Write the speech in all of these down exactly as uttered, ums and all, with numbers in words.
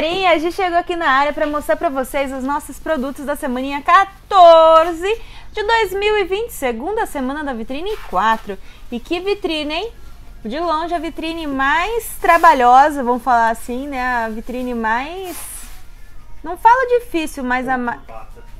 galerinha, a gente chegou aqui na área para mostrar para vocês os nossos produtos da semaninha quatorze de dois mil e vinte, segunda semana da vitrine quatro. E que vitrine, hein? De longe a vitrine mais trabalhosa, vamos falar assim, né? A vitrine mais... não fala difícil, mas a ma...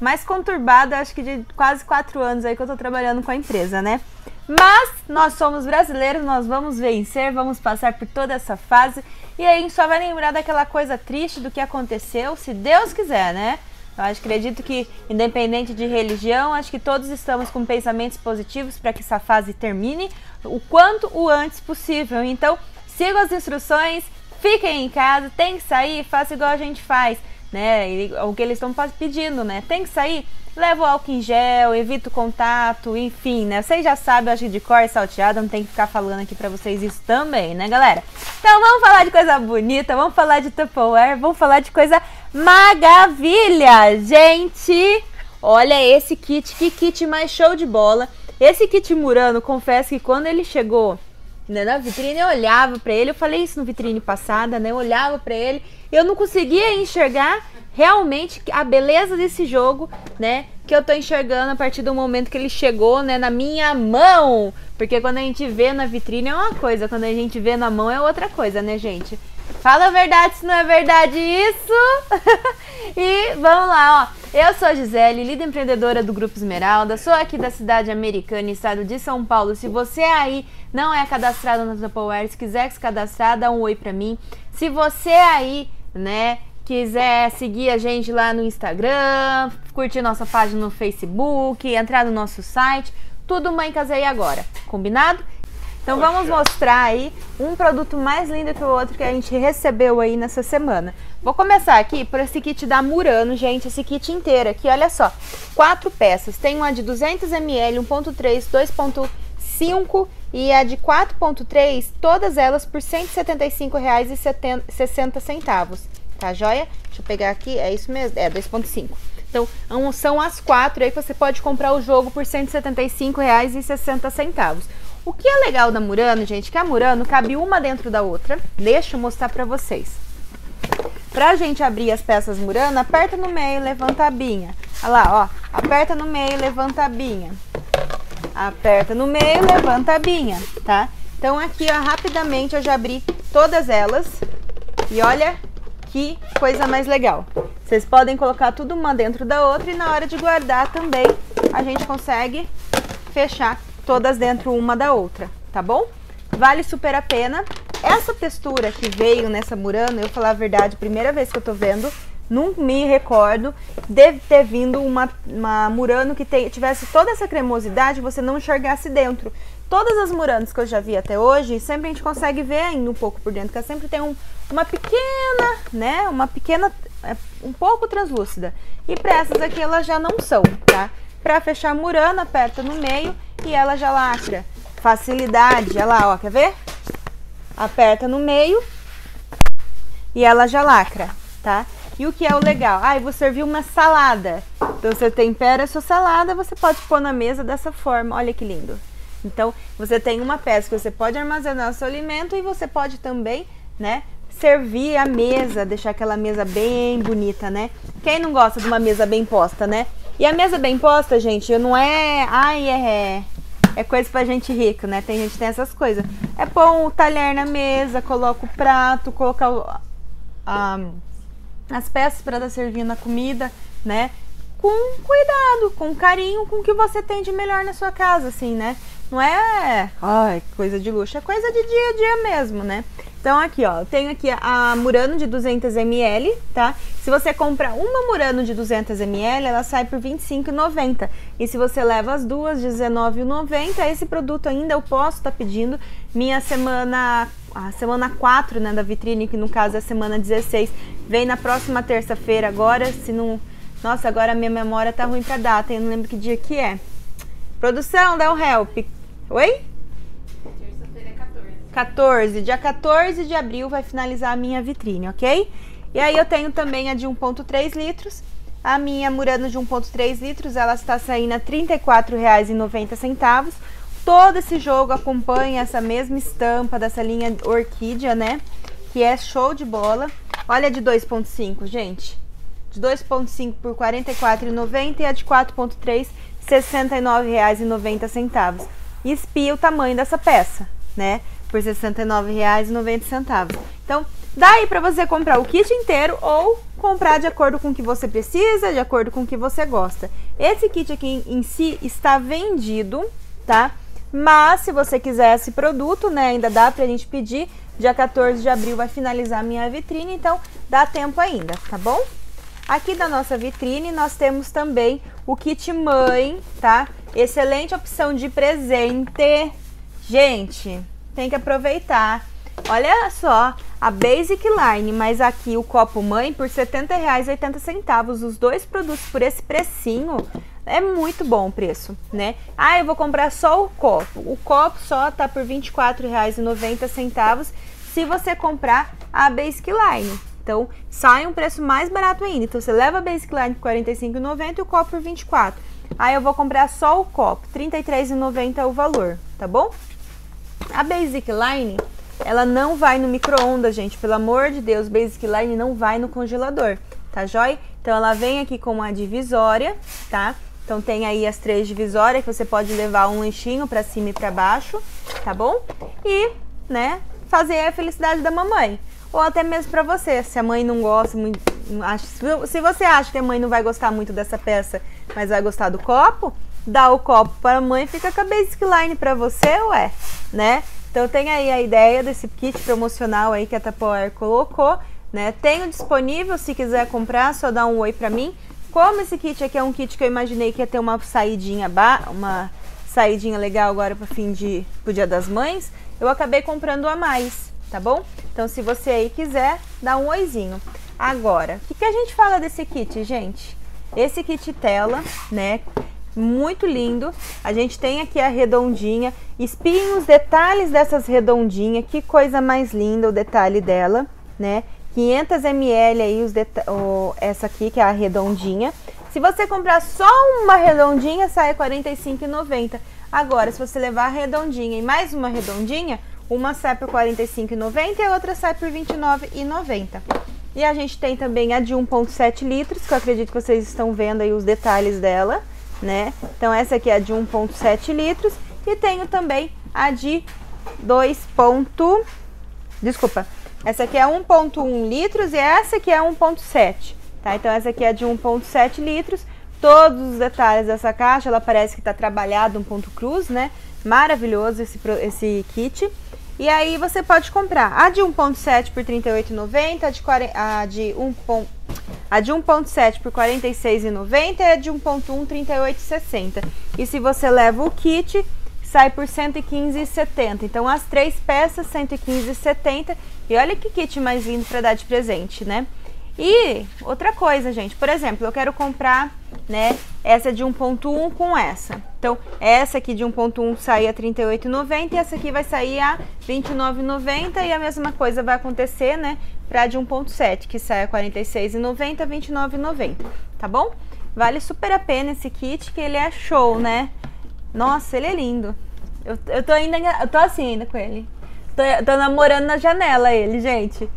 mais conturbada, acho que de quase quatro anos aí que eu tô trabalhando com a empresa, né? Mas nós somos brasileiros, nós vamos vencer, vamos passar por toda essa fase. E aí a gente só vai lembrar daquela coisa triste do que aconteceu, se Deus quiser, né? Eu acho, acredito que, independente de religião, acho que todos estamos com pensamentos positivos para que essa fase termine o quanto o antes possível. Então, sigam as instruções, fiquem em casa, tem que sair, faça igual a gente faz, né? E o que eles estão pedindo, né? Tem que sair, leva o álcool em gel, evita o contato, enfim, né? Vocês já sabem, eu acho que de cor salteada, não tem que ficar falando aqui para vocês isso também, né, galera? Então, vamos falar de coisa bonita, vamos falar de Tupperware, vamos falar de coisa maravilha, gente! Olha esse kit, que kit mais show de bola! Esse kit Murano, confesso que quando ele chegou, né, na vitrine, eu olhava pra ele, eu falei isso no vitrine passada, né? Eu olhava pra ele, eu não conseguia enxergar realmente a beleza desse jogo, né? Que eu tô enxergando a partir do momento que ele chegou, né? Na minha mão! Porque quando a gente vê na vitrine é uma coisa, quando a gente vê na mão é outra coisa, né, gente? Fala a verdade, se não é verdade isso. E vamos lá, ó. Eu sou a Gisele, líder empreendedora do Grupo Esmeralda, sou aqui da cidade Americana, estado de São Paulo. Se você aí não é cadastrado na Tupperware, se quiser se cadastrar, dá um oi pra mim. Se você aí, né, quiser seguir a gente lá no Instagram, curtir nossa página no Facebook, entrar no nosso site, tudo Mãe, Casei e Agora, combinado? Então vamos mostrar aí um produto mais lindo que o outro que a gente recebeu aí nessa semana. Vou começar aqui por esse kit da Murano, gente, esse kit inteiro aqui, olha só. Quatro peças, tem uma de duzentos mililitros, um ponto três, dois ponto cinco e a de quatro ponto três, todas elas por cento e setenta e cinco reais e sessenta centavos, tá joia? Deixa eu pegar aqui, é isso mesmo, é dois ponto cinco. Então são as quatro aí que você pode comprar o jogo por cento e setenta e cinco reais e sessenta centavos. O que é legal da Murano, gente, que a Murano cabe uma dentro da outra. Deixa eu mostrar pra vocês. Pra gente abrir as peças Murano, aperta no meio, levanta a abinha. Olha lá, ó. Aperta no meio, levanta a abinha. Aperta no meio, levanta a abinha, tá? Então aqui, ó, rapidamente eu já abri todas elas. E olha que coisa mais legal. Vocês podem colocar tudo uma dentro da outra e na hora de guardar também a gente consegue fechar todas dentro uma da outra, tá bom? Vale super a pena. Essa textura que veio nessa Murano, eu falar a verdade, primeira vez que eu tô vendo, não me recordo, deve ter vindo uma, uma Murano que te, tivesse toda essa cremosidade, você não enxergasse dentro. Todas as Muranos que eu já vi até hoje, sempre a gente consegue ver ainda um pouco por dentro, porque sempre tem um, uma pequena, né, uma pequena, um pouco translúcida. E para essas aqui elas já não são, tá? Pra fechar a Murano, aperta no meio e ela já lacra. Facilidade, olha lá, ó, quer ver? Aperta no meio e ela já lacra, tá? E o que é o legal? Ah, eu vou servir uma salada. Então você tempera a sua salada, você pode pôr na mesa dessa forma, olha que lindo. Então você tem uma peça que você pode armazenar o seu alimento e você pode também, né, servir a mesa, deixar aquela mesa bem bonita, né? Quem não gosta de uma mesa bem posta, né? E a mesa bem posta, gente, não é... Ai, é... É coisa pra gente rica, né? Tem gente que tem essas coisas. É pôr o talher na mesa, coloca o prato, colocar o, a, as peças pra estar servindo a comida, né? Com cuidado, com carinho, com o que você tem de melhor na sua casa, assim, né? Não é... Ai, coisa de luxo. É coisa de dia a dia mesmo, né? Então aqui, ó, eu tenho aqui a Murano de duzentos mililitros, tá? Se você comprar uma Murano de duzentos mililitros, ela sai por vinte e cinco reais e noventa centavos. E se você leva as duas, dezenove reais e noventa centavos. Esse produto ainda eu posso estar tá pedindo minha semana, a semana quatro, né, da vitrine, que no caso é a semana dezesseis. Vem na próxima terça-feira agora, se não... Nossa, agora a minha memória tá ruim pra data, eu não lembro que dia que é. Produção, dá um help. Oi? quatorze, dia quatorze de abril vai finalizar a minha vitrine, ok? E aí eu tenho também a de um ponto três litros, a minha Murano de um ponto três litros, ela está saindo a trinta e quatro reais e noventa centavos. Todo esse jogo acompanha essa mesma estampa dessa linha Orquídea, né? Que é show de bola. Olha a de dois ponto cinco, gente. De dois ponto cinco por quarenta e quatro reais e noventa centavos e a de quatro ponto três, sessenta e nove reais e noventa centavos. E espia o tamanho dessa peça, né? Por sessenta e nove reais e noventa centavos. Então, dá aí pra você comprar o kit inteiro ou comprar de acordo com o que você precisa, de acordo com o que você gosta. Esse kit aqui em si está vendido, tá? Mas se você quiser esse produto, né, ainda dá pra gente pedir. Dia quatorze de abril vai finalizar a minha vitrine, então dá tempo ainda, tá bom? Aqui da nossa vitrine nós temos também o kit Mãe, tá? Excelente opção de presente. Gente, tem que aproveitar. Olha só, a Basic Line, mas aqui o copo Mãe por setenta reais e oitenta centavos. Os dois produtos por esse precinho. É muito bom o preço, né? Ah, eu vou comprar só o copo. O copo só tá por vinte e quatro reais e noventa centavos se você comprar a Basic Line. Então, sai um preço mais barato ainda. Então, você leva a Basic Line por quarenta e cinco reais e noventa centavos e o copo por vinte e quatro reais. Ah, eu vou comprar só o copo. trinta e três reais e noventa centavos é o valor, tá bom? A Basic Line, ela não vai no micro-ondas, gente. Pelo amor de Deus, Basic Line não vai no congelador, tá jóia? Então, ela vem aqui com a divisória, tá? Então tem aí as três divisórias que você pode levar um lanchinho pra cima e pra baixo, tá bom? E, né, fazer a felicidade da mamãe. Ou até mesmo pra você, se a mãe não gosta muito... Se você acha que a mãe não vai gostar muito dessa peça, mas vai gostar do copo, dá o copo pra mãe e fica com a Basic Line pra você, ué, né? Então tem aí a ideia desse kit promocional aí que a Tupperware colocou, né? Tenho disponível, se quiser comprar, só dá um oi pra mim. Como esse kit aqui é um kit que eu imaginei que ia ter uma saidinha, uma saidinha legal agora para o fim de pro Dia das Mães, eu acabei comprando a mais, tá bom? Então, se você aí quiser, dá um oizinho. Agora, o que, que a gente fala desse kit, gente? Esse kit tela, né? Muito lindo. A gente tem aqui a redondinha. Espiem os detalhes dessas redondinhas. Que coisa mais linda o detalhe dela, né? quinhentos mililitros aí, os oh, essa aqui que é a redondinha. Se você comprar só uma redondinha, sai quarenta e cinco reais e noventa centavos. Agora, se você levar a redondinha e mais uma redondinha, uma sai por quarenta e cinco reais e noventa centavos e a outra sai por vinte e nove reais e noventa centavos. E a gente tem também a de um ponto sete litros, que eu acredito que vocês estão vendo aí os detalhes dela, né? Então, essa aqui é a de um ponto sete litros. E tenho também a de dois ponto... Desculpa. Essa aqui é um ponto um litros e essa aqui é um ponto sete, tá? Então, essa aqui é de um ponto sete litros. Todos os detalhes dessa caixa, ela parece que tá trabalhada, um ponto cruz, né? Maravilhoso esse, esse kit. E aí, você pode comprar a de um ponto sete por trinta e oito reais e noventa centavos, a de, quarenta, a de, um, a de um ponto sete por quarenta e seis reais e noventa centavos e a de um ponto um, trinta e oito reais e sessenta centavos. E se você leva o kit... sai por cento e quinze reais e setenta centavos. Então, as três peças, cento e quinze reais e setenta centavos. E olha que kit mais lindo para dar de presente, né? E outra coisa, gente. Por exemplo, eu quero comprar, né, essa de um ponto um com essa. Então, essa aqui de um ponto um sai a trinta e oito reais e noventa centavos e essa aqui vai sair a vinte e nove reais e noventa centavos. E a mesma coisa vai acontecer, né, para de um ponto sete, que sai a quarenta e seis reais e noventa centavos, vinte e nove reais e noventa centavos. Tá bom? Vale super a pena esse kit, que ele é show, né? Nossa, ele é lindo. Eu, eu tô ainda, eu tô assim ainda com ele. Tô, tô namorando na janela ele, gente.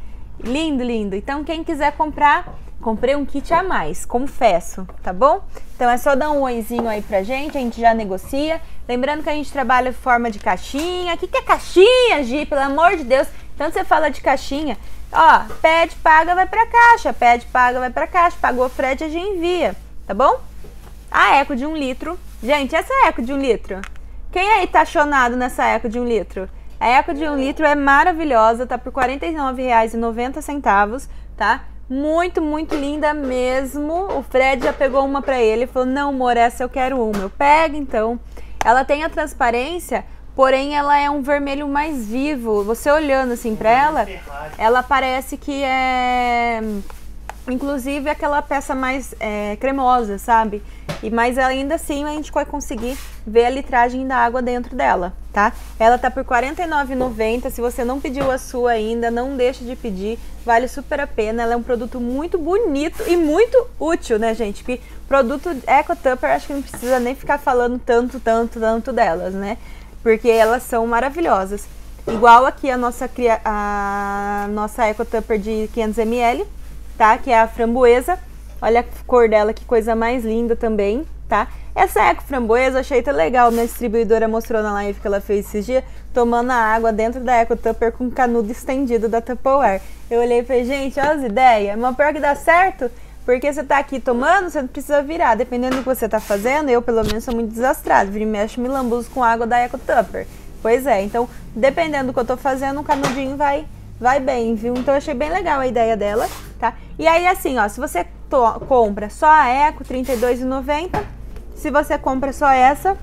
Lindo, lindo. Então, quem quiser comprar, comprei um kit a mais, confesso, tá bom? Então, é só dar um oizinho aí pra gente, a gente já negocia. Lembrando que a gente trabalha em forma de caixinha. O que, que é caixinha, Gi? Pelo amor de Deus. Tanto você fala de caixinha. Ó, pede, paga, vai pra caixa. Pede, paga, vai pra caixa. Pagou o frete, a gente envia, tá bom? A Eco de um litro. Gente, essa Eco de um litro. Quem aí tá chonado nessa Eco de um litro? A Eco de um litro é maravilhosa, tá por quarenta e nove reais e noventa centavos, tá? Muito, muito linda mesmo. O Fred já pegou uma pra ele e falou, não, amor, essa eu quero uma. Eu pego, então. Ela tem a transparência, porém ela é um vermelho mais vivo. Você olhando assim pra ela, ela parece que é... Inclusive aquela peça mais é, cremosa, sabe? E mas ainda assim a gente vai conseguir ver a litragem da água dentro dela, tá? Ela tá por quarenta e nove reais e noventa centavos. Se você não pediu a sua ainda, não deixa de pedir. Vale super a pena. Ela é um produto muito bonito e muito útil, né, gente? Porque produto Eco Tupper, acho que não precisa nem ficar falando tanto, tanto, tanto delas, né? Porque elas são maravilhosas. Igual aqui a nossa, a nossa Eco Tupper de quinhentos mililitros, tá? Que é a framboesa. Olha a cor dela, que coisa mais linda também, tá? Essa Eco Framboesa eu achei tão legal. Minha distribuidora mostrou na live que ela fez esses dias, tomando a água dentro da Eco Tupper com canudo estendido da Tupperware. Eu olhei e falei, gente, olha as ideias. Mas pior que dá certo, porque você tá aqui tomando, você não precisa virar. Dependendo do que você tá fazendo, eu pelo menos sou muito desastrado. Vira e mexe, me lambuzo com água da Eco Tupper. Pois é, então, dependendo do que eu tô fazendo, um canudinho vai, vai bem, viu? Então eu achei bem legal a ideia dela, tá? E aí, assim, ó, se você compra só a Eco, trinta e dois reais e noventa centavos. Se você compra só essa,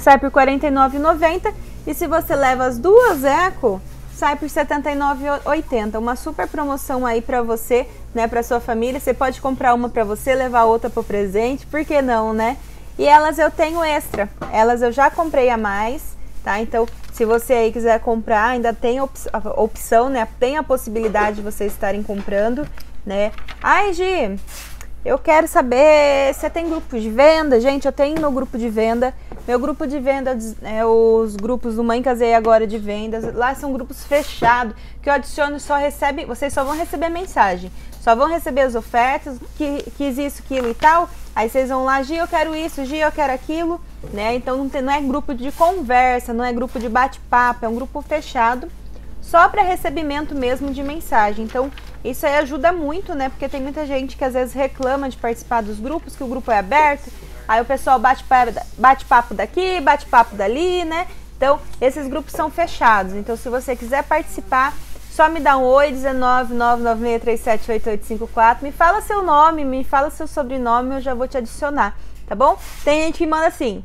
sai por quarenta e nove reais e noventa centavos. E se você leva as duas Eco, sai por setenta e nove reais e oitenta centavos. Uma super promoção aí pra você, né? Pra sua família. Você pode comprar uma pra você, levar outra pro presente. Por que não, né? E elas eu tenho extra. Elas eu já comprei a mais, tá? Então, se você aí quiser comprar, ainda tem op a opção, né? Tem a possibilidade de vocês estarem comprando, né? Ai, Gi, eu quero saber, você tem grupo de venda? Gente, eu tenho meu grupo de venda. Meu grupo de venda é os grupos do Mãe, Casei e Agora de vendas. Lá são grupos fechados, que eu adiciono, só recebe, vocês só vão receber mensagem. Só vão receber as ofertas, que, quis isso, aquilo e tal. Aí vocês vão lá, Gi, eu quero isso, Gi, eu quero aquilo, né? Então não, tem, não é grupo de conversa, não é grupo de bate-papo, é um grupo fechado. Só para recebimento mesmo de mensagem. Então, isso aí ajuda muito, né? Porque tem muita gente que às vezes reclama de participar dos grupos, que o grupo é aberto. Aí o pessoal bate papo daqui, bate papo dali, né? Então, esses grupos são fechados. Então, se você quiser participar, só me dá um oi, um nove nove nove nove seis três sete oito oito cinco quatro. Me fala seu nome, me fala seu sobrenome, eu já vou te adicionar, tá bom? Tem gente que manda assim,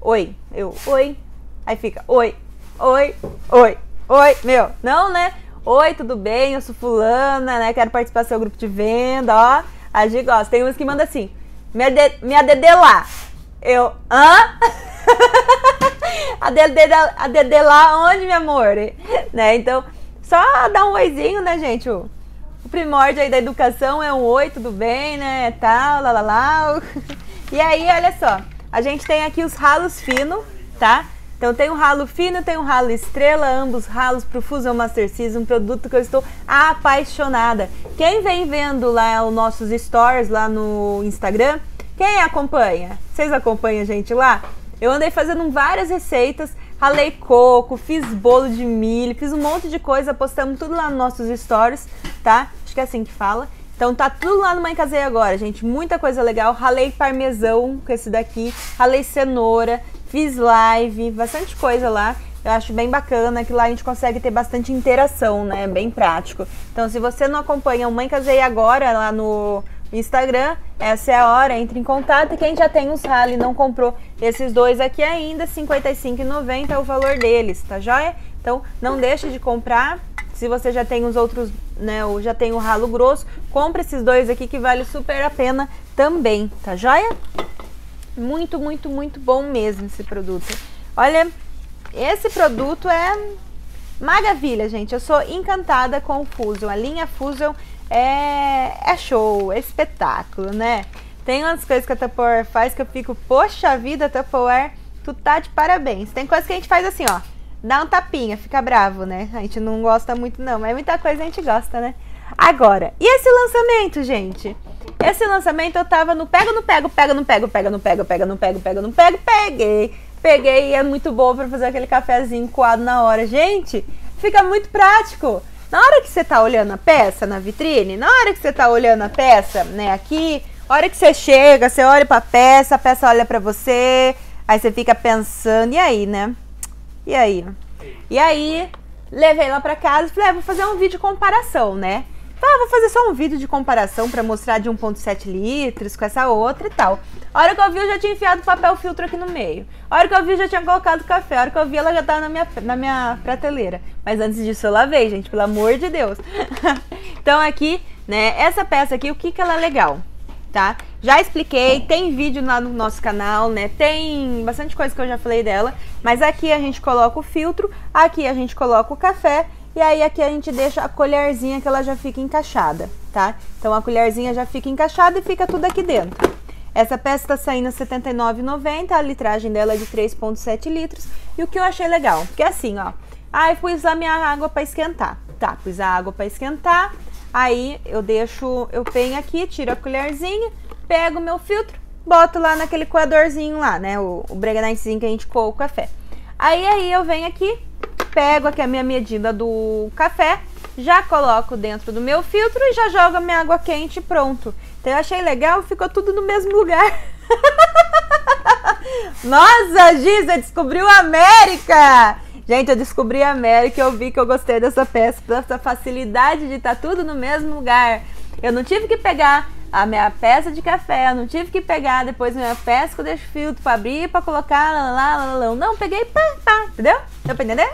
oi, eu, oi. Aí fica, oi, oi, oi. Oi, meu, não, né? Oi, tudo bem? Eu sou fulana, né? Quero participar do seu grupo de venda, ó. A Gi gosta. Tem uns que mandam assim, me adedê lá. Eu, hã? Adedê lá onde, meu amor? Né? Então, só dá um oizinho, né, gente? O, o primórdio aí da educação é um oi, tudo bem, né? Tal, lá, lá, lá. E aí, olha só. A gente tem aqui os ralos finos, tá? Então tem um ralo fino, tem um ralo estrela, ambos ralos para o Fusion Master Cuisine, um produto que eu estou apaixonada. Quem vem vendo lá os nossos stories, lá no Instagram, quem acompanha? Vocês acompanham a gente lá? Eu andei fazendo várias receitas, ralei coco, fiz bolo de milho, fiz um monte de coisa, postamos tudo lá nos nossos stories, tá? Acho que é assim que fala. Então tá tudo lá no Mãe Casei Agora, gente, muita coisa legal. Ralei parmesão com esse daqui, ralei cenoura, fiz live, bastante coisa lá. Eu acho bem bacana que lá a gente consegue ter bastante interação, né? É bem prático. Então se você não acompanha o Mãe Casei Agora lá no Instagram, essa é a hora, entre em contato. E quem já tem os rale e não comprou esses dois aqui ainda, cinquenta e cinco reais e noventa centavos é o valor deles, tá joia? Então não deixa de comprar. Se você já tem os outros, né, ou já tem o ralo grosso, compra esses dois aqui que vale super a pena também, tá joia? Muito, muito, muito bom mesmo esse produto. Olha, esse produto é maravilha, gente. Eu sou encantada com o Fusion. A linha Fusion é, é show, é espetáculo, né? Tem umas coisas que a Tupperware faz que eu fico, poxa vida, Tupperware, tu tá de parabéns. Tem coisas que a gente faz assim, ó. Dá um tapinha, fica bravo, né? A gente não gosta muito não, mas muita coisa a gente gosta, né? Agora, e esse lançamento, gente? Esse lançamento eu tava no pega, no pego, pega, no pego, pega, no pego, pega, no pego, pega, no pego, peguei. Peguei e é muito bom pra fazer aquele cafezinho coado na hora. Gente, fica muito prático. Na hora que você tá olhando a peça na vitrine, na hora que você tá olhando a peça, né, aqui, a hora que você chega, você olha pra peça, a peça olha pra você, aí você fica pensando, e aí, né? E aí? E aí, levei lá pra casa e falei, ah, vou fazer um vídeo de comparação, né? Tá, vou fazer só um vídeo de comparação pra mostrar de um ponto sete litros com essa outra e tal. A hora que eu vi, eu já tinha enfiado papel filtro aqui no meio. A hora que eu vi, eu já tinha colocado café. A hora que eu vi, ela já tava na minha, na minha prateleira. Mas antes disso, eu lavei, gente, pelo amor de Deus. Então aqui, né, essa peça aqui, o que que ela é legal? Tá? Já expliquei, tem vídeo lá no nosso canal, né? Tem bastante coisa que eu já falei dela, mas aqui a gente coloca o filtro, aqui a gente coloca o café e aí aqui a gente deixa a colherzinha que ela já fica encaixada, tá? Então a colherzinha já fica encaixada e fica tudo aqui dentro. Essa peça tá saindo setenta e nove reais e noventa centavos, a litragem dela é de três ponto sete litros. E o que eu achei legal, porque assim, ó, Aí ah, pus a minha água para esquentar. Tá, pus a água para esquentar. Aí eu deixo, eu venho aqui, tiro a colherzinha, pego o meu filtro, boto lá naquele coadorzinho lá, né? O, o breganetezinho que a gente coa o café. Aí, aí eu venho aqui, pego aqui a minha medida do café, já coloco dentro do meu filtro e já jogo a minha água quente e pronto. Então eu achei legal, ficou tudo no mesmo lugar. Nossa, Gisa, descobriu a América! Gente, eu descobri a América e eu vi que eu gostei dessa peça, dessa facilidade de estar tudo no mesmo lugar. Eu não tive que pegar a minha peça de café, eu não tive que pegar depois minha peça que eu deixo filtro para abrir, para colocar, lá, lá, lá, lá, não, peguei, pá, pá, entendeu? Deu pra entender?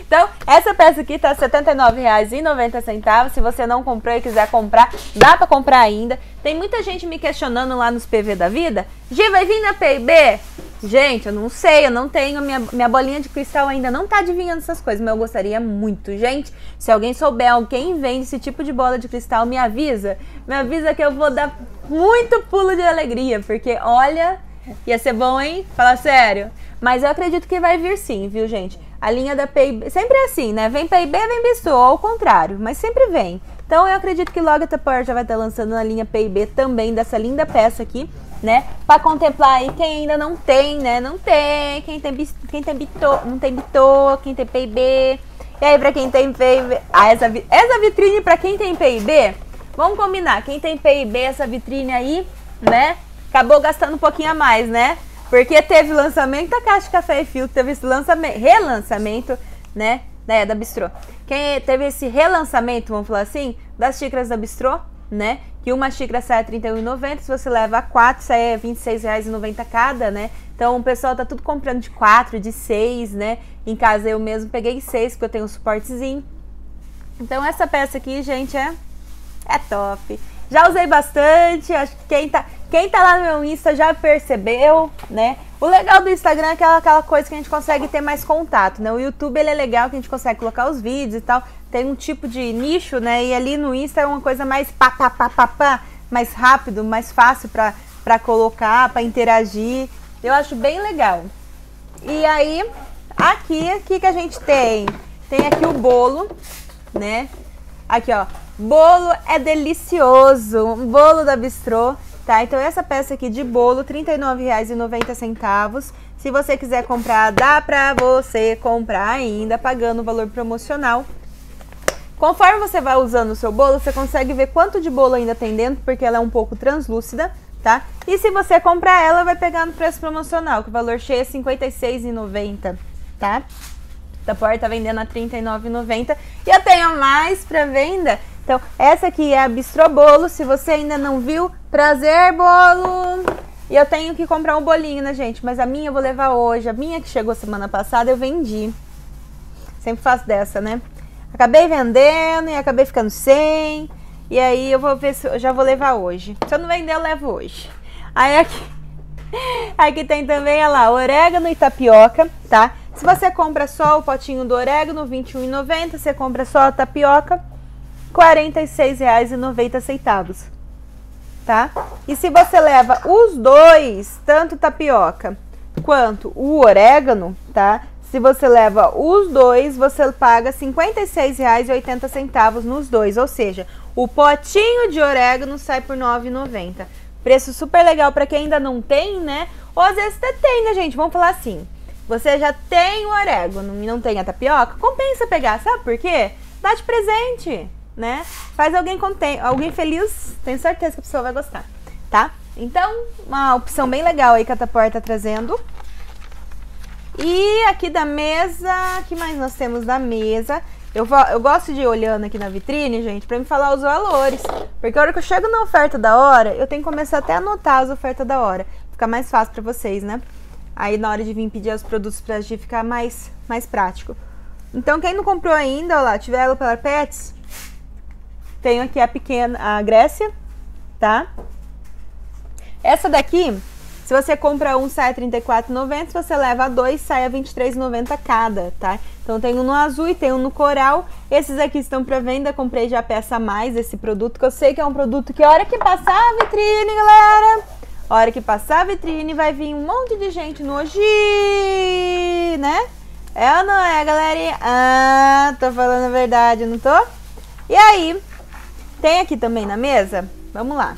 Então, essa peça aqui tá setenta e nove reais e noventa centavos, se você não comprou e quiser comprar, dá pra comprar ainda. Tem muita gente me questionando lá nos P V da vida, Gi, vai vir na P e B? Gente, eu não sei, eu não tenho, minha, minha bolinha de cristal ainda não tá adivinhando essas coisas, mas eu gostaria muito. Gente, se alguém souber, alguém vende esse tipo de bola de cristal, me avisa. Me avisa que eu vou dar muito pulo de alegria, porque olha, ia ser bom, hein? Fala sério. Mas eu acredito que vai vir sim, viu, gente? A linha da P e B, sempre é assim, né? Vem P e B, vem Bistrô, ao contrário, mas sempre vem. Então eu acredito que logo a Tupperware já vai estar lançando a linha P e B também, dessa linda peça aqui, né? Pra contemplar aí quem ainda não tem, né? Não tem, quem tem Bistrô, quem tem Bistrô, não tem Bistrô, quem tem P e B. E aí pra quem tem P e B, ah, essa, essa vitrine pra quem tem P e B, vamos combinar, quem tem P e B, essa vitrine aí, né? Acabou gastando um pouquinho a mais, né? Porque teve lançamento da caixa de café e filtro, teve esse lançamento, relançamento, né? É, da Bistrô. Quem teve esse relançamento, vamos falar assim, das xícaras da Bistrô, né? Que uma xícara sai a trinta e um reais e noventa centavos, se você leva quatro, sai a vinte e seis reais e noventa centavos cada, né? Então o pessoal tá tudo comprando de quatro, de seis, né? Em casa eu mesmo peguei seis, porque eu tenho um suportezinho. Então essa peça aqui, gente, é, é top. Já usei bastante, acho que quem tá, quem tá lá no meu Insta já percebeu, né? O legal do Instagram é aquela, aquela coisa que a gente consegue ter mais contato, né? O YouTube, ele é legal que a gente consegue colocar os vídeos e tal. Tem um tipo de nicho, né? E ali no Insta é uma coisa mais pá, pá, pá, pá, pá, mais rápido, mais fácil pra, pra colocar, pra interagir. Eu acho bem legal. E aí, aqui, o que que a gente tem? Tem aqui o bolo, né? Aqui, ó. Bolo é delicioso. Um bolo da Bistrô. Tá, então essa peça aqui de bolo, trinta e nove reais e noventa centavos. Se você quiser comprar, dá pra você comprar ainda, pagando o valor promocional. Conforme você vai usando o seu bolo, você consegue ver quanto de bolo ainda tem dentro, porque ela é um pouco translúcida, tá? E se você comprar ela, vai pegar no preço promocional, que o valor cheio é cinquenta e seis reais e noventa centavos, tá? A Tupperware tá vendendo a trinta e nove reais e noventa centavos. E eu tenho mais pra venda. Então, essa aqui é a Bistrô Bolo. Se você ainda não viu, prazer, bolo! E eu tenho que comprar um bolinho, né, gente? Mas a minha eu vou levar hoje. A minha que chegou semana passada, eu vendi. Sempre faço dessa, né? Acabei vendendo e acabei ficando sem. E aí eu vou ver se eu já vou levar hoje. Se eu não vender, eu levo hoje. Aí aqui, aqui tem também, olha lá, orégano e tapioca, tá? Se você compra só o potinho do orégano, vinte e um reais e noventa centavos, você compra só a tapioca, quarenta e seis reais e noventa centavos, tá? E se você leva os dois, tanto tapioca quanto o orégano, tá? Se você leva os dois, você paga cinquenta e seis reais e oitenta centavos nos dois, ou seja, o potinho de orégano sai por nove reais e noventa centavos. Preço super legal para quem ainda não tem, né? Ou às vezes até tem, né, gente? Vamos falar assim... Você já tem o orégano e não tem a tapioca, compensa pegar, sabe por quê? Dá de presente, né? Faz alguém contente, alguém feliz, tenho certeza que a pessoa vai gostar, tá? Então, uma opção bem legal aí que a Tupperware tá trazendo. E aqui da mesa, o que mais nós temos da mesa? Eu, vou, eu gosto de ir olhando aqui na vitrine, gente, pra me falar os valores. Porque a hora que eu chego na oferta da hora, eu tenho que começar até a anotar as ofertas da hora. Fica mais fácil pra vocês, né? Aí na hora de vir pedir os produtos pra gente ficar mais, mais prático. Então quem não comprou ainda, olha lá, tiver ela pela Pets, tenho aqui a pequena, a Grécia, tá? Essa daqui, se você compra um, sai a trinta e quatro reais e noventa centavos, se você leva dois, sai a vinte e três reais e noventa centavos cada, tá? Então tem um no azul e tem um no coral, esses aqui estão pra venda, comprei já peça a mais, esse produto, que eu sei que é um produto que a hora que passar a vitrine, galera... A hora que passar a vitrine, vai vir um monte de gente no Oji, né? É ou não é, galerinha? Ah, tô falando a verdade, não tô? E aí, tem aqui também na mesa, vamos lá.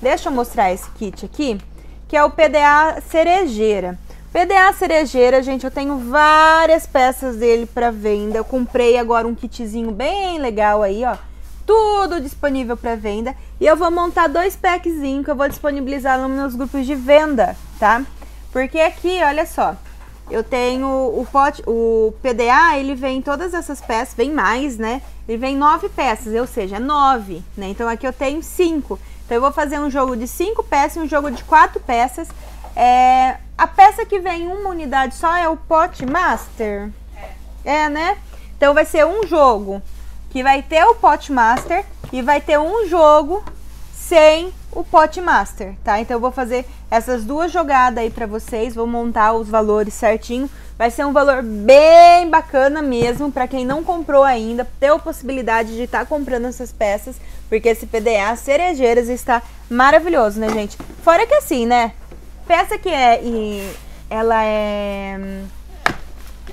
Deixa eu mostrar esse kit aqui, que é o P D A cerejeira. P D A cerejeira, gente, eu tenho várias peças dele para venda. Eu comprei agora um kitzinho bem legal aí, ó. Tudo disponível para venda. E eu vou montar dois packzinhos que eu vou disponibilizar nos meus grupos de venda, tá? Porque aqui, olha só, eu tenho o pote, o P D A, ele vem todas essas peças, vem mais, né? Ele vem nove peças, ou seja, nove, né? Então aqui eu tenho cinco. Então eu vou fazer um jogo de cinco peças e um jogo de quatro peças. É, a peça que vem uma unidade só é o pote master. É. É, né? Então vai ser um jogo que vai ter o pote master e vai ter um jogo sem o pote master, tá? Então eu vou fazer essas duas jogadas aí pra vocês, vou montar os valores certinho. Vai ser um valor bem bacana mesmo, pra quem não comprou ainda, ter a possibilidade de estar comprando essas peças, porque esse P D A cerejeiras está maravilhoso, né, gente? Fora que assim, né, peça que é, e ela é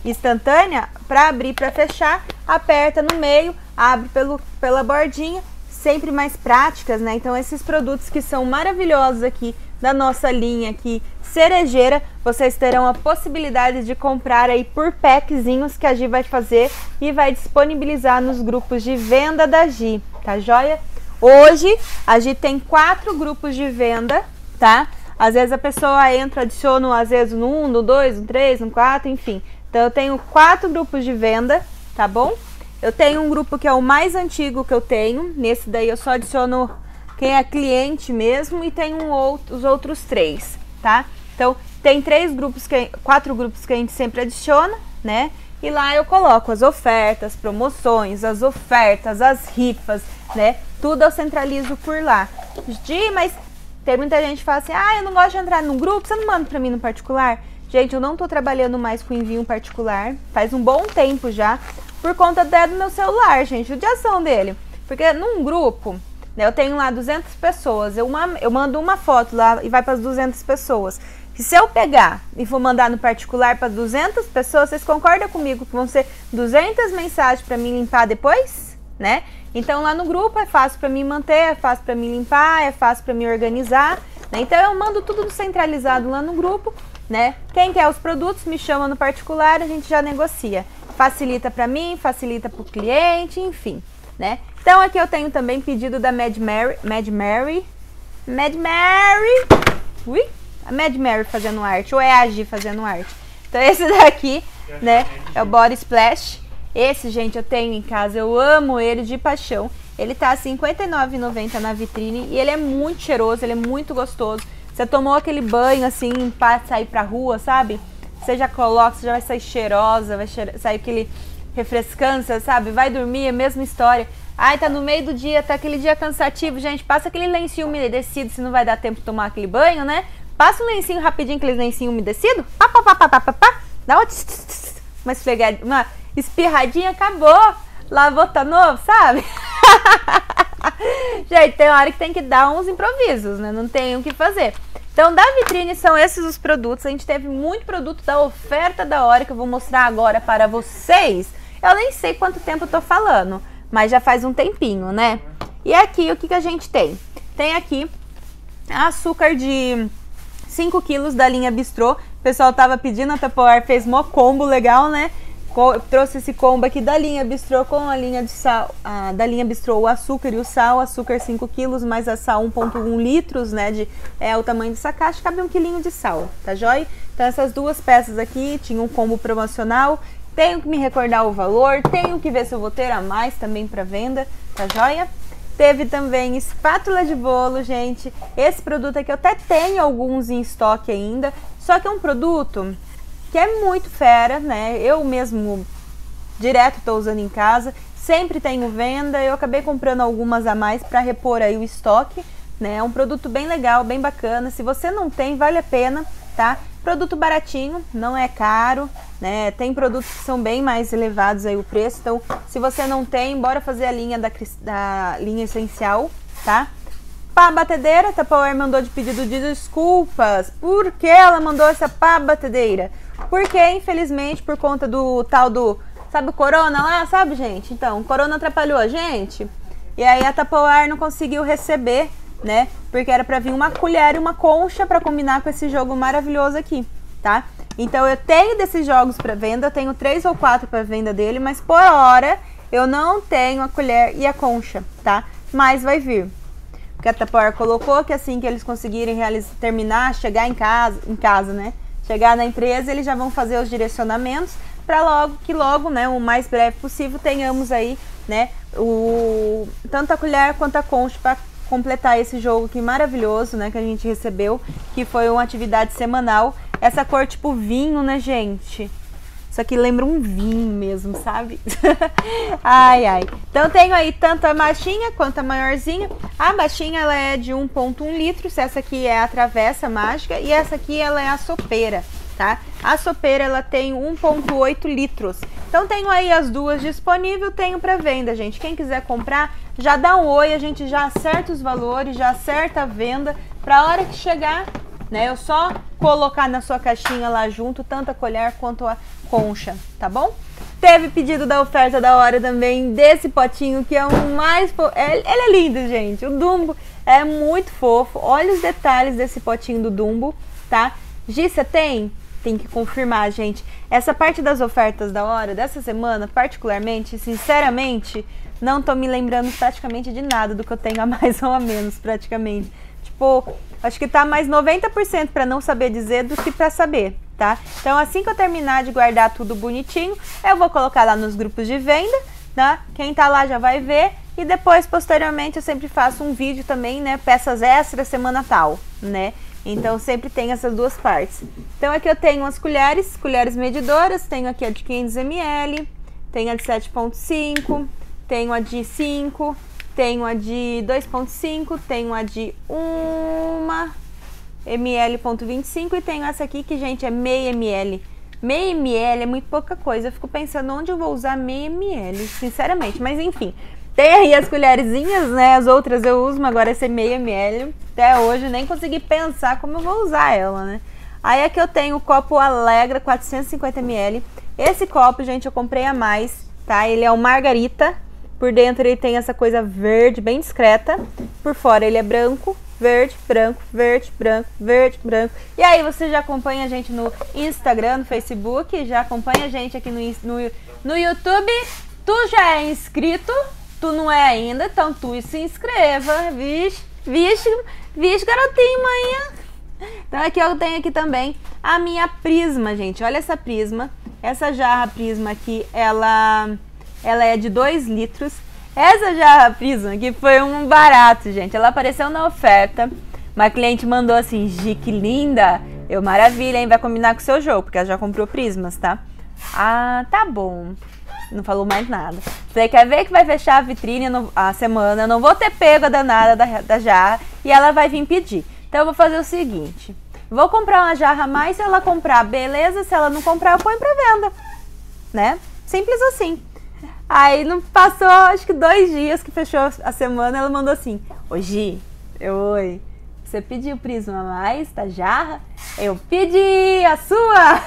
instantânea, pra abrir, pra fechar, aperta no meio, abre pelo, pela bordinha, sempre mais práticas, né? Então esses produtos que são maravilhosos aqui da nossa linha aqui cerejeira, vocês terão a possibilidade de comprar aí por packzinhos que a Gi vai fazer e vai disponibilizar nos grupos de venda da Gi, tá joia? Hoje a Gi tem quatro grupos de venda, tá? Às vezes a pessoa entra, adiciona, às vezes no um, no dois, no três, no quatro, enfim. Então eu tenho quatro grupos de venda, tá bom? Eu tenho um grupo que é o mais antigo que eu tenho. Nesse daí eu só adiciono quem é cliente mesmo e tem um outro, os outros três, tá? Então tem três grupos, que, quatro grupos que a gente sempre adiciona, né? E lá eu coloco as ofertas, promoções, as ofertas, as rifas, né? Tudo eu centralizo por lá. Gi, mas tem muita gente que fala assim, ah, eu não gosto de entrar num grupo, você não manda pra mim no particular? Gente, eu não tô trabalhando mais com envio particular, faz um bom tempo já. Por conta até do meu celular, gente, de ação dele. Porque num grupo, né, eu tenho lá duzentas pessoas, eu, uma, eu mando uma foto lá e vai para as duzentas pessoas. E se eu pegar e for mandar no particular para duzentas pessoas, vocês concordam comigo que vão ser duzentas mensagens para mim limpar depois, né? Então lá no grupo é fácil para mim manter, é fácil para mim limpar, é fácil para mim organizar, né? Então eu mando tudo centralizado lá no grupo, né? Quem quer os produtos me chama no particular, a gente já negocia. Facilita para mim, facilita para o cliente, enfim, né? Então aqui eu tenho também pedido da Mad Mary, Mad Mary, Mad Mary, ui, a Mad Mary fazendo arte, ou é a Gi fazendo arte. Então esse daqui, né, é o Body Splash. Esse, gente, eu tenho em casa, eu amo ele de paixão. Ele tá cinquenta e nove reais e noventa centavos na vitrine e ele é muito cheiroso, ele é muito gostoso. Você tomou aquele banho assim, para sair pra rua, sabe? Você já coloca, você já vai sair cheirosa, vai cheiro, sair aquele refrescância, sabe? Vai dormir, é mesma história. Ai, tá no meio do dia, tá aquele dia cansativo, gente. Passa aquele lencinho umedecido, se não vai dar tempo de tomar aquele banho, né? Passa um lencinho rapidinho, aquele lencinho umedecido. Pá, pá, pá, pá, pá, pá, pá. Dá uma, tss, tss, tss, uma esfregadinha, uma espirradinha, acabou. Lavou, tá novo, sabe? Gente, tem hora que tem que dar uns improvisos, né? Não tem o que fazer. Então, da vitrine são esses os produtos. A gente teve muito produto da oferta da hora que eu vou mostrar agora para vocês. Eu nem sei quanto tempo eu tô falando, mas já faz um tempinho, né? E aqui, o que que a gente tem? Tem aqui açúcar de cinco quilos da linha Bistrô. O pessoal tava pedindo, a Tupperware fez mó combo legal, né? Trouxe esse combo aqui da linha Bistrô com a linha de sal, ah, da linha Bistrô, o açúcar e o sal, açúcar cinco quilos, mais a sal um vírgula um litros, né, de, é o tamanho dessa caixa, cabe um quilinho de sal, tá joia? Então essas duas peças aqui, tinha um combo promocional, tenho que me recordar o valor, tenho que ver se eu vou ter a mais também para venda, tá joia? Teve também espátula de bolo, gente, esse produto aqui eu até tenho alguns em estoque ainda, só que é um produto que é muito fera, né? Eu mesmo direto tô usando em casa, sempre tenho venda, eu acabei comprando algumas a mais para repor aí o estoque, né? É um produto bem legal, bem bacana, se você não tem, vale a pena, tá? Produto baratinho, não é caro, né? Tem produtos que são bem mais elevados aí o preço, então se você não tem, bora fazer a linha da, da linha essencial, tá? Pá batedeira, Tupperware mandou de pedido de desculpas, porque ela mandou essa pá batedeira. Porque, infelizmente, por conta do tal do... Sabe o corona lá? Sabe, gente? Então, o corona atrapalhou a gente. E aí a Tupperware não conseguiu receber, né? Porque era pra vir uma colher e uma concha pra combinar com esse jogo maravilhoso aqui, tá? Então, eu tenho desses jogos pra venda. Tenho três ou quatro pra venda dele. Mas, por hora, eu não tenho a colher e a concha, tá? Mas vai vir. Porque a Tupperware colocou que assim que eles conseguirem realizar, terminar, chegar em casa, em casa, né? Chegar na empresa, eles já vão fazer os direcionamentos para logo que logo, né, o mais breve possível, tenhamos aí, né, o tanto a colher quanto a concha para completar esse jogo que maravilhoso, né, que a gente recebeu, que foi uma atividade semanal. Essa cor tipo vinho, né, gente? Isso aqui lembra um vinho mesmo, sabe? Ai, ai. Então tenho aí tanto a baixinha quanto a maiorzinha. A baixinha ela é de um ponto um litros, essa aqui é a travessa mágica e essa aqui ela é a sopeira, tá? A sopeira ela tem um ponto oito litros. Então tenho aí as duas disponíveis, tenho para venda, gente. Quem quiser comprar, já dá um oi, a gente já acerta os valores, já acerta a venda para a hora que chegar, né? Eu só colocar na sua caixinha lá junto, tanto a colher quanto a concha, tá bom? Teve pedido da oferta da hora também desse potinho, que é um mais... Ele é lindo, gente. O Dumbo é muito fofo. Olha os detalhes desse potinho do Dumbo, tá? Gissa, tem? Tem que confirmar, gente. Essa parte das ofertas da hora, dessa semana, particularmente, sinceramente, não tô me lembrando praticamente de nada do que eu tenho a mais ou a menos, praticamente. Tipo... Acho que tá mais noventa por cento para não saber dizer do que para saber, tá? Então, assim que eu terminar de guardar tudo bonitinho, eu vou colocar lá nos grupos de venda, tá? Quem tá lá já vai ver. E depois, posteriormente, eu sempre faço um vídeo também, né? Peças extras, semana tal, né? Então, sempre tem essas duas partes. Então, aqui eu tenho as colheres, colheres medidoras. Tenho aqui a de quinhentos mililitros, tenho a de sete ponto cinco, tenho a de cinco... Tenho a de dois ponto cinco, tenho a de um mililitro ponto vinte e cinco e tenho essa aqui que, gente, é meio mililitro. meio mililitro é muito pouca coisa. Eu fico pensando onde eu vou usar meio mililitro, sinceramente. Mas, enfim, tem aí as colherzinhas, né? As outras eu uso, mas agora essa é meio mililitro. Até hoje nem consegui pensar como eu vou usar ela, né? Aí aqui eu tenho o copo Alegra quatrocentos e cinquenta mililitros. Esse copo, gente, eu comprei a mais, tá? Ele é o Margarita. Por dentro ele tem essa coisa verde, bem discreta. Por fora ele é branco, verde, branco, verde, branco, verde, branco. E aí você já acompanha a gente no Instagram, no Facebook, já acompanha a gente aqui no, no, no YouTube. Tu já é inscrito, tu não é ainda, então tu se inscreva. Vixe, vixe, vixe, garotinho, manhã. Então aqui eu tenho aqui também a minha Prisma, gente. Olha essa Prisma. Essa jarra Prisma aqui, ela... Ela é de dois litros. Essa jarra Prisma aqui foi um barato, gente. Ela apareceu na oferta. Uma cliente mandou assim, Gi, que linda. Eu, maravilha, hein? Vai combinar com o seu jogo, porque ela já comprou Prismas, tá? Ah, tá bom. Não falou mais nada. Você quer ver que vai fechar a vitrine no, a semana. Eu não vou ter pego a danada da, da jarra. E ela vai vir pedir. Então eu vou fazer o seguinte. Vou comprar uma jarra a mais. Se ela comprar, beleza. Se ela não comprar, eu ponho pra venda. Né? Simples assim. Aí não passou, acho que dois dias que fechou a semana, ela mandou assim, ô Gi, eu, oi, você pediu Prisma mais, tá jarra? Eu pedi a sua!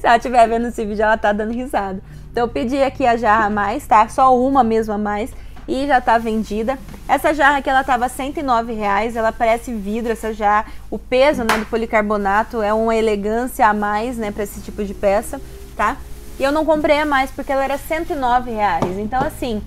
Se ela estiver vendo esse vídeo, ela tá dando risada. Então eu pedi aqui a jarra a mais, tá? Só uma mesmo a mais e já tá vendida. Essa jarra aqui, ela tava cento e nove reais, ela parece vidro, essa jarra, o peso, né, do policarbonato é uma elegância a mais, né, pra esse tipo de peça, tá? E eu não comprei a mais porque ela era cento e nove reais. Então, assim,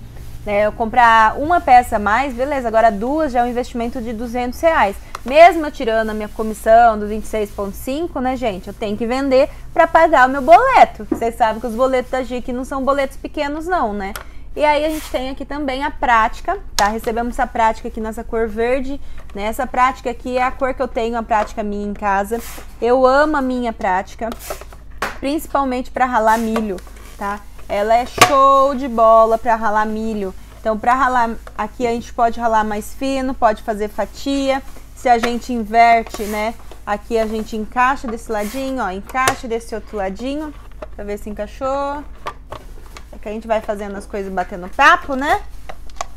né, eu comprar uma peça a mais, beleza. Agora duas já é um investimento de duzentos reais. Mesmo eu tirando a minha comissão do vinte e seis ponto cinco, né, gente? Eu tenho que vender para pagar o meu boleto. Vocês sabem que os boletos da G I C não são boletos pequenos, não, né? E aí a gente tem aqui também a prática, tá? Recebemos essa prática aqui nessa cor verde, né? Essa prática aqui é a cor que eu tenho, a prática minha em casa. Eu amo a minha prática. Principalmente para ralar milho, tá? Ela é show de bola para ralar milho. Então, para ralar, aqui a gente pode ralar mais fino, pode fazer fatia. Se a gente inverte, né? Aqui a gente encaixa desse ladinho, ó, encaixa desse outro ladinho. Pra ver se encaixou. Aqui a gente vai fazendo as coisas batendo papo, né?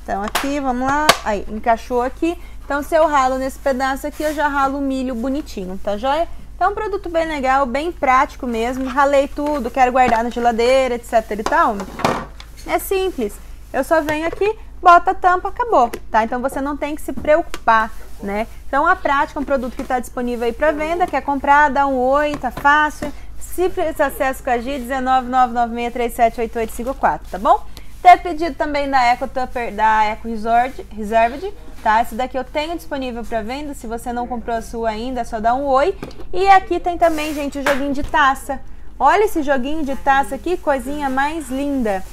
Então, aqui, vamos lá. Aí, encaixou aqui. Então, se eu ralo nesse pedaço aqui, eu já ralo o milho bonitinho, tá joia? Então é um produto bem legal, bem prático mesmo. Ralei tudo, quero guardar na geladeira, etc e tal. É simples, eu só venho aqui, bota a tampa, acabou, tá? Então você não tem que se preocupar, né? Então a prática é um produto que está disponível aí para venda. Quer comprar, dá um oi, tá fácil. Se precisa, acesso com a G I um nove nove nove seis três sete oito oito cinco quatro, tá bom? Ter pedido também da Eco Tupper, da Eco Resort, Reserved, tá? Esse daqui eu tenho disponível para venda. Se você não comprou a sua ainda, é só dar um oi. E aqui tem também, gente, o joguinho de taça. Olha esse joguinho de taça aqui, coisinha mais linda.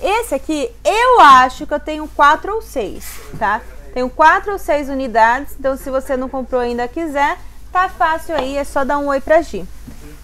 Esse aqui, eu acho que eu tenho quatro ou seis, tá? Tenho quatro ou seis unidades, então se você não comprou ainda, quiser, tá fácil aí, é só dar um oi pra Gi.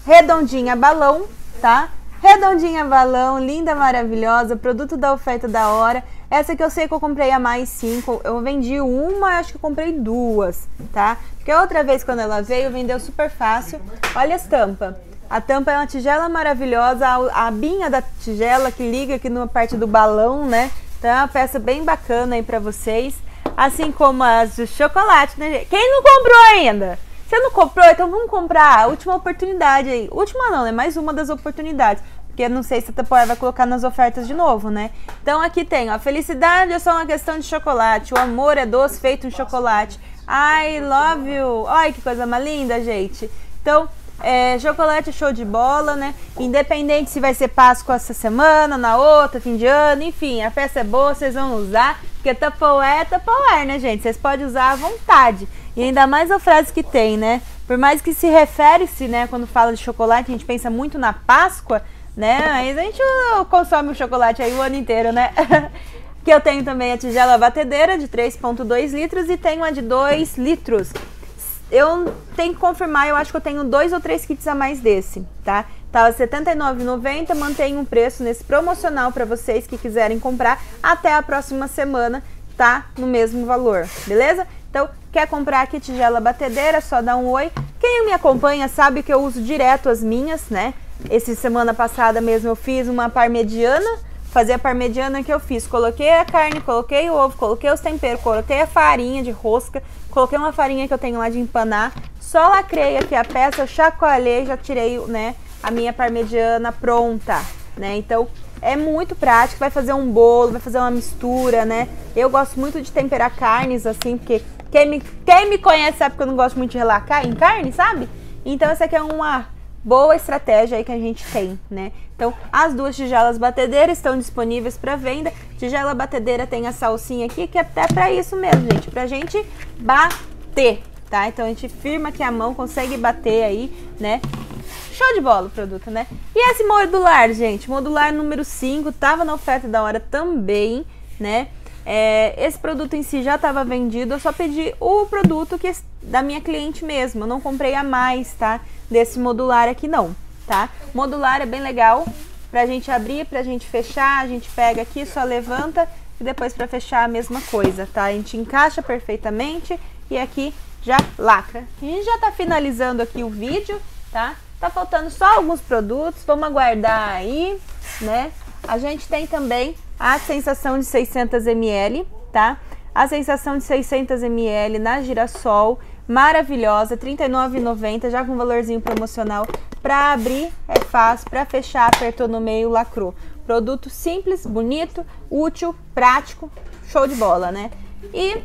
Redondinha balão, tá? Redondinha balão, linda, maravilhosa, produto da oferta da hora. Essa aqui eu sei que eu comprei a mais cinco, eu vendi uma, acho que eu comprei duas, tá? Porque outra vez quando ela veio, vendeu super fácil. Olha as tampas. A tampa é uma tigela maravilhosa, a abinha da tigela que liga aqui na parte do balão, né? Então é uma peça bem bacana aí pra vocês. Assim como as de chocolate, né, gente? Quem não comprou ainda? Você não comprou? Então vamos comprar a última oportunidade aí. Última não, é, né? Mais uma das oportunidades. Porque eu não sei se a Tupperware vai colocar nas ofertas de novo, né? Então aqui tem, ó. Felicidade é só uma questão de chocolate. O amor é doce feito em chocolate. I love you. Olha que coisa mais linda, gente. Então... É, chocolate show de bola, né? Independente se vai ser Páscoa essa semana, na outra, fim de ano, enfim, a peça é boa, vocês vão usar, porque Tupperware é Tupperware, né, gente? Vocês podem usar à vontade. E ainda mais a frase que tem, né? Por mais que se refere-se, né, quando fala de chocolate, a gente pensa muito na Páscoa, né? Mas a gente consome o chocolate aí o ano inteiro, né? Que eu tenho também a tigela batedeira de três vírgula dois litros e tenho uma de dois litros. Eu tenho que confirmar, eu acho que eu tenho dois ou três kits a mais desse, tá? Tava setenta e nove reais e noventa centavos, mantenho um preço nesse promocional para vocês que quiserem comprar até a próxima semana, tá? No mesmo valor, beleza? Então, quer comprar aqui tigela batedeira, só dá um oi. Quem me acompanha sabe que eu uso direto as minhas, né? Essa semana passada mesmo eu fiz uma parmegiana, fazer a parmegiana que eu fiz. Coloquei a carne, coloquei o ovo, coloquei os temperos, coloquei a farinha de rosca, coloquei uma farinha que eu tenho lá de empanar, só lacrei aqui a peça, eu chacoalhei, já tirei, né, a minha parmegiana pronta, né? Então é muito prático, vai fazer um bolo, vai fazer uma mistura, né? Eu gosto muito de temperar carnes assim, porque quem me, quem me conhece sabe que eu não gosto muito de relacar em carne, sabe? Então essa aqui é uma boa estratégia aí que a gente tem, né? Então as duas tigelas batedeiras estão disponíveis para venda. Tigela batedeira tem a salsinha aqui, que é até para isso mesmo, gente, pra gente bater, tá? Então a gente firma aqui a mão, consegue bater aí, né? Show de bola o produto, né? E esse modular, gente, modular número cinco, tava na oferta da hora também, né? É, esse produto em si já estava vendido, eu só pedi o produto que é da minha cliente mesmo, eu não comprei a mais, tá? Desse modular aqui não, tá? Modular é bem legal, pra gente abrir, pra gente fechar, a gente pega aqui, só levanta e depois pra fechar a mesma coisa, tá? A gente encaixa perfeitamente e aqui já lacra. A gente já tá finalizando aqui o vídeo, tá? Tá faltando só alguns produtos, vamos aguardar aí, né? A gente tem também a sensação de seiscentos mililitros, tá? A sensação de seiscentos mililitros na girassol, maravilhosa, trinta e nove reais e noventa centavos, já com valorzinho promocional. Pra abrir é fácil, pra fechar apertou no meio, lacrou. Produto simples, bonito, útil, prático, show de bola, né? E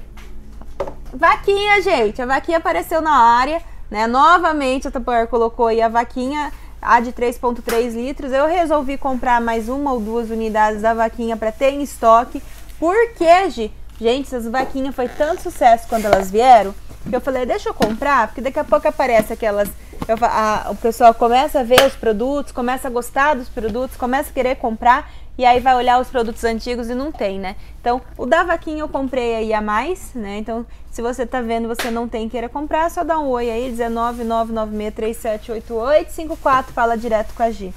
vaquinha, gente, a vaquinha apareceu na área, né? Novamente a Tupperware colocou aí a vaquinha, a de três vírgula três litros, eu resolvi comprar mais uma ou duas unidades da vaquinha para ter em estoque, porque, Gi, gente, essas vaquinhas foi tanto sucesso quando elas vieram, que eu falei, deixa eu comprar, porque daqui a pouco aparece aquelas, eu, a, o pessoal começa a ver os produtos, começa a gostar dos produtos, começa a querer comprar, e aí vai olhar os produtos antigos e não tem, né? Então, o da vaquinha eu comprei aí a mais, né? Então, se você tá vendo, você não tem queira comprar, só dá um oi aí, um nove nove nove seis três sete oito oito cinco quatro, fala direto com a Gi.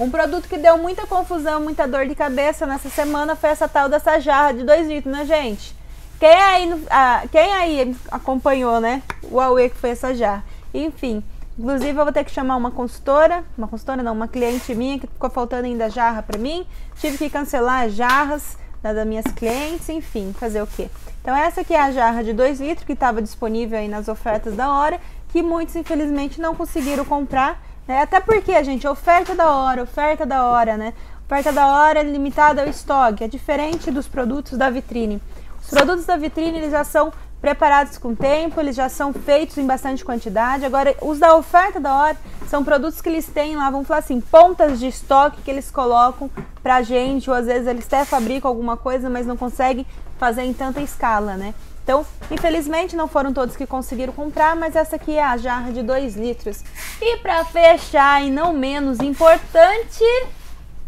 Um produto que deu muita confusão, muita dor de cabeça nessa semana foi essa tal dessa jarra de dois litros, né, gente? Quem aí, ah, quem aí acompanhou, né, o auê que foi essa jarra? Enfim, inclusive eu vou ter que chamar uma consultora, uma consultora não, uma cliente minha que ficou faltando ainda jarra pra mim, tive que cancelar as jarras das minhas clientes, enfim, fazer o quê? Então essa aqui é a jarra de dois litros que estava disponível aí nas ofertas da hora, que muitos infelizmente não conseguiram comprar, né? Até porque, gente, oferta da hora, oferta da hora, né? Oferta da hora é limitada ao estoque, é diferente dos produtos da vitrine. Os produtos da vitrine, eles já são preparados com tempo, eles já são feitos em bastante quantidade. Agora, os da oferta da hora são produtos que eles têm lá, vamos falar assim, pontas de estoque que eles colocam pra gente, ou às vezes eles até fabricam alguma coisa, mas não conseguem fazer em tanta escala, né? Então, infelizmente, não foram todos que conseguiram comprar, mas essa aqui é a jarra de dois litros. E pra fechar, e não menos importante,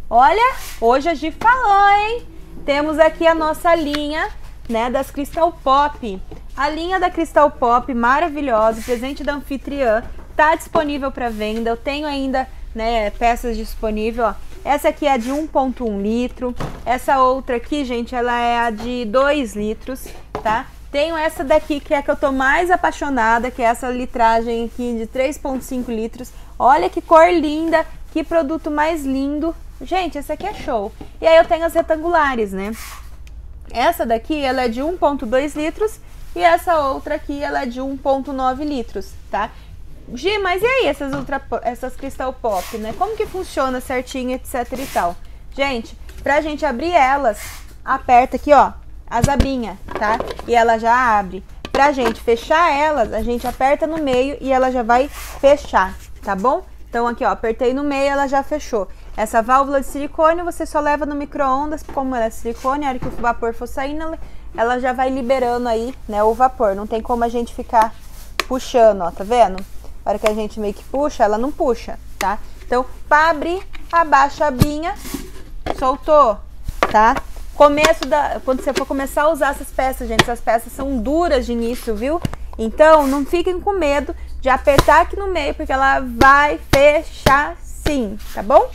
olha, hoje a Gi falou, hein? Temos aqui a nossa linha, né, das Crystal Pop. A linha da Crystal Pop, maravilhosa, presente da anfitriã, tá disponível para venda. Eu tenho ainda, né, peças disponíveis, ó. Essa aqui é de um ponto um litro. Essa outra aqui, gente, ela é a de dois litros, tá? Tenho essa daqui, que é a que eu tô mais apaixonada, que é essa litragem aqui de três ponto cinco litros. Olha que cor linda, que produto mais lindo. Gente, essa aqui é show. E aí eu tenho as retangulares, né? Essa daqui, ela é de um ponto dois litros e essa outra aqui, ela é de um ponto nove litros, tá? Gi, mas e aí essas, ultra, essas Crystal Pop, né? Como que funciona certinho, etc e tal? Gente, pra gente abrir elas, aperta aqui, ó, as abinhas, tá? E ela já abre. Pra gente fechar elas, a gente aperta no meio e ela já vai fechar, tá bom? Então aqui, ó, apertei no meio, ela já fechou. Essa válvula de silicone você só leva no micro-ondas, como ela é silicone, a hora que o vapor for saindo, ela já vai liberando aí, né, o vapor. Não tem como a gente ficar puxando, ó, tá vendo? A hora que a gente meio que puxa, ela não puxa, tá? Então, pra abrir, abaixa a abinha, soltou, tá? Começo da... Quando você for começar a usar essas peças, gente, essas peças são duras de início, viu? Então, não fiquem com medo de apertar aqui no meio, porque ela vai fechar sim, tá bom?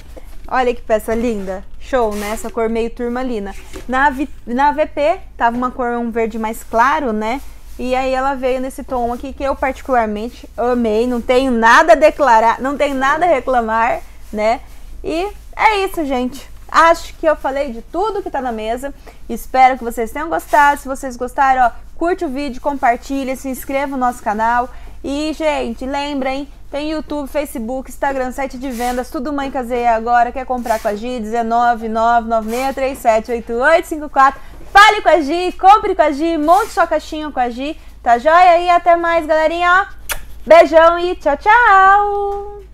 Olha que peça linda, show, né? Essa cor meio turmalina. Na, vi, na V P tava uma cor, um verde mais claro, né? E aí ela veio nesse tom aqui que eu particularmente amei, não tenho nada a declarar, não tenho nada a reclamar, né? E é isso, gente. Acho que eu falei de tudo que tá na mesa. Espero que vocês tenham gostado. Se vocês gostaram, ó, curte o vídeo, compartilha, se inscreva no nosso canal. E, gente, lembrem, tem YouTube, Facebook, Instagram, site de vendas, tudo Mãe, Casei e agora? Quer comprar com a Gi? um nove nove nove seis três sete oito oito cinco quatro. Fale com a Gi, compre com a Gi, monte sua caixinha com a Gi, tá joia? E até mais, galerinha, ó. Beijão e tchau, tchau!